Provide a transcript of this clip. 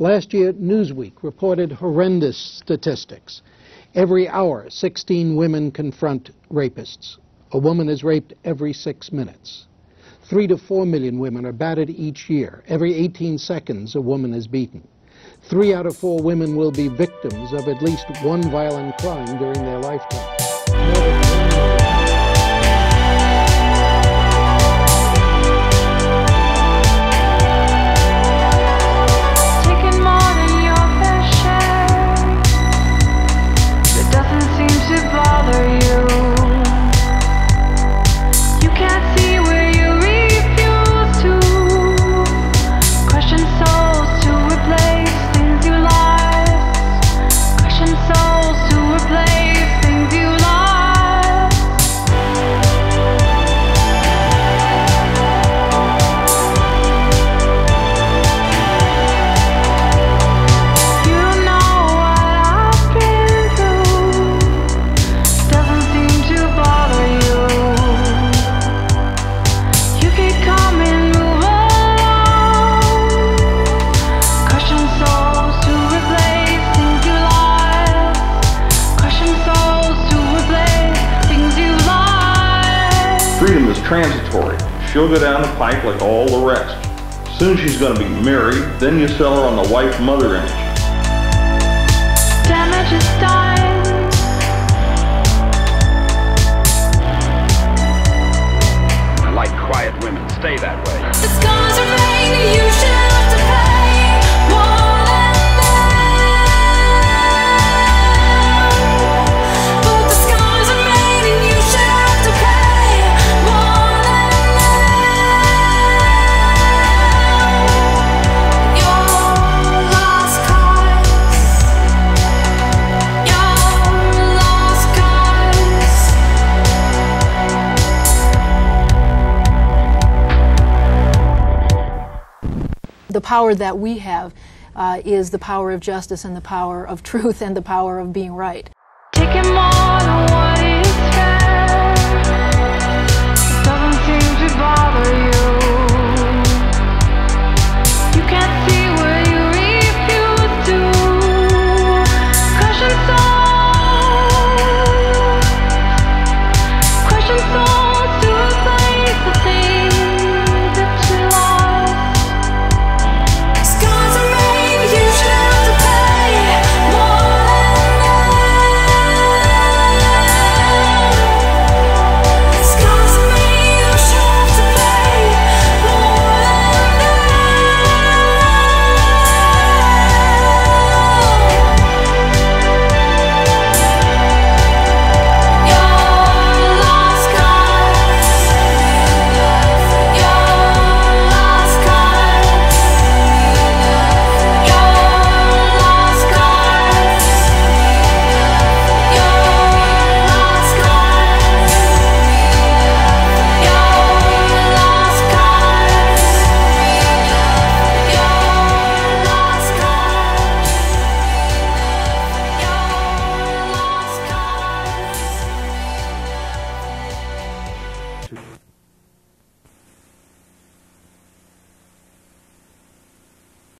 Last year, Newsweek reported horrendous statistics. Every hour, 16 women confront rapists. A woman is raped every 6 minutes. 3 to 4 million women are battered each year. Every 18 seconds, a woman is beaten. 3 out of 4 women will be victims of at least one violent crime during their lifetime. Freedom is transitory. She'll go down the pipe like all the rest. Soon she's going to be married, then you sell her on the wife-mother image. Damage is done. I like quiet women. Stay that way. It's going to rain. You should have to pay more than that. But the scars are made and you should have to pay. The power that we have is the power of justice and the power of truth and the power of being right.